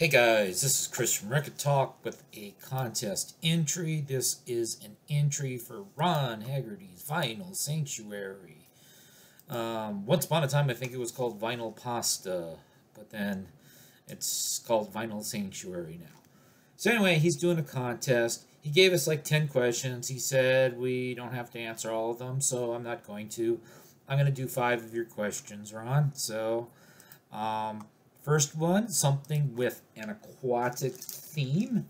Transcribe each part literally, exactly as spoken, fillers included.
Hey guys, this is Chris from Rekkid Talk with a contest entry. This is an entry for Ron Haggerty's Vinyl Sanctuary. Um, once upon a time, I think it was called Vinyl Pasta, but then it's called Vinyl Sanctuary now. So anyway, he's doing a contest. He gave us like ten questions. He said we don't have to answer all of them, so I'm not going to. I'm going to do five of your questions, Ron. So, um... first one, something with an aquatic theme.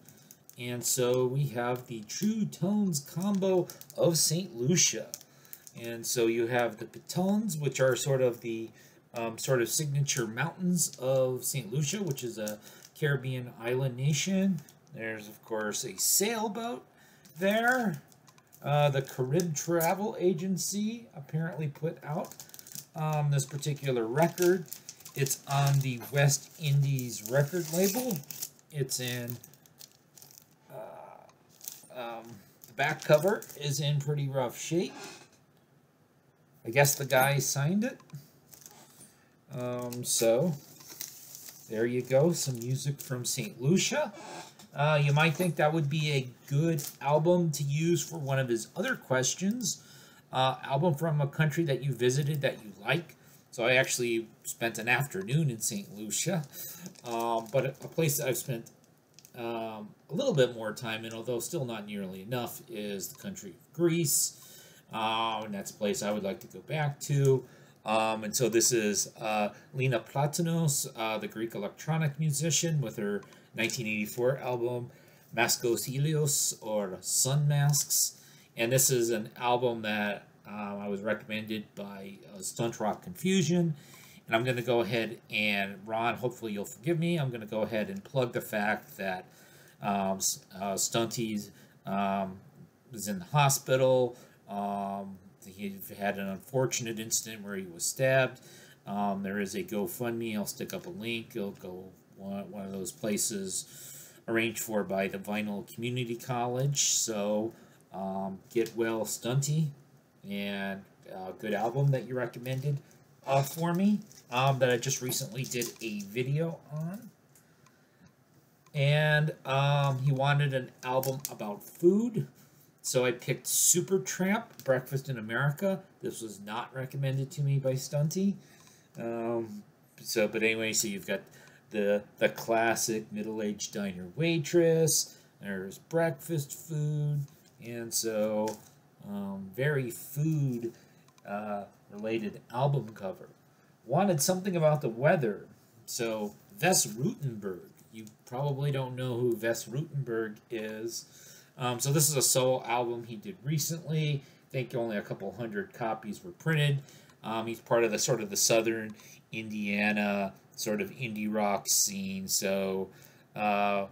And so we have the True Tones Combo of Saint Lucia. And so you have the Pitons, which are sort of the um, sort of signature mountains of Saint Lucia, which is a Caribbean island nation. There's, of course, a sailboat there. Uh, the Carib Travel Agency apparently put out um, this particular record. It's on the West Indies record label. It's in, uh, um, the back cover is in pretty rough shape. I guess the guy signed it. Um, so, there you go, some music from Saint Lucia. Uh, you might think that would be a good album to use for one of his other questions. Uh, album from a country that you visited that you like. So I actually spent an afternoon in Saint Lucia, um, but a place that I've spent um, a little bit more time in, although still not nearly enough, is the country of Greece. Um, and that's a place I would like to go back to. Um, and so this is uh, Lena Platonos, uh, the Greek electronic musician, with her nineteen eighty-four album, Maskos Ilios, or Sun Masks. And this is an album that Um, I was recommended by uh, Stunt Rock Confusion, and I'm going to go ahead and, Ron, hopefully you'll forgive me, I'm going to go ahead and plug the fact that um, uh, Stunties um, was in the hospital. Um, he had an unfortunate incident where he was stabbed. Um, there is a GoFundMe. I'll stick up a link. It'll go one, one of those places arranged for by the Vinyl Community College, so um, get well, Stunty. And a good album that you recommended uh, for me um, that I just recently did a video on. And um, he wanted an album about food, so I picked Supertramp, Breakfast in America. This was not recommended to me by Stunty. Um, so, but anyway, so you've got the, the classic middle-aged diner waitress. There's breakfast food, and so... Um, very food uh, related album cover. Wanted something about the weather, so Vess Ruhtenberg. You probably don't know who Vess Ruhtenberg is. Um, so this is a solo album he did recently. I think only a couple hundred copies were printed. Um, he's part of the sort of the southern Indiana sort of indie rock scene, so uh,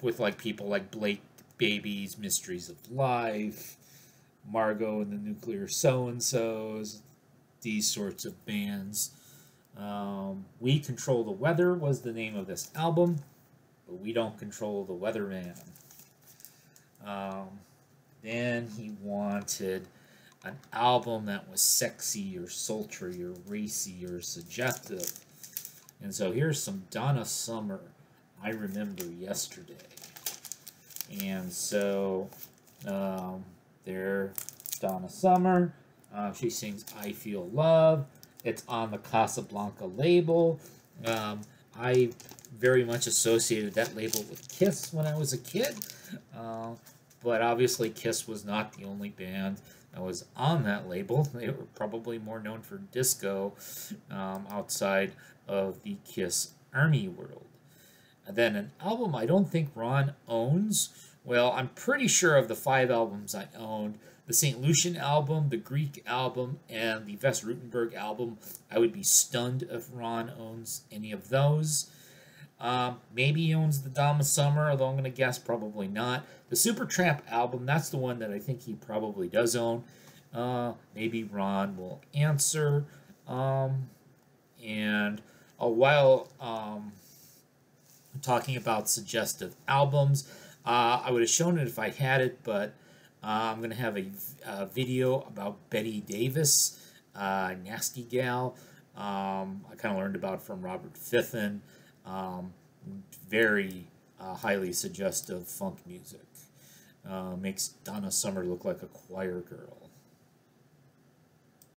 with like people like Blake Babies, Mysteries of Life, Margot and the Nuclear So-and-sos, these sorts of bands. Um, We Control the Weather was the name of this album, but we don't control the weatherman. Um, then he wanted an album that was sexy or sultry or racy or suggestive. And so here's some Donna Summer, I Remember Yesterday. And so... Um, There, Donna Summer. Uh, she sings I Feel Love. It's on the Casablanca label. Um, I very much associated that label with Kiss when I was a kid. Uh, but obviously Kiss was not the only band that was on that label. They were probably more known for disco um, outside of the Kiss Army world. And then an album I don't think Ron owns. Well, I'm pretty sure of the five albums I owned, the Saint Lucian album, the Greek album, and the Vess Ruhtenberg album, I would be stunned if Ron owns any of those. Um, maybe he owns the Donna Summer, although I'm going to guess probably not. The Supertramp album, that's the one that I think he probably does own. Uh, maybe Ron will answer. Um, and uh, while um, talking about suggestive albums... Uh, I would have shown it if I had it, but uh, I'm going to have a, a video about Betty Davis, uh, nasty gal. Um, I kind of learned about it from Robert Fiffin. Um, very uh, highly suggestive funk music. Uh, makes Donna Summer look like a choir girl.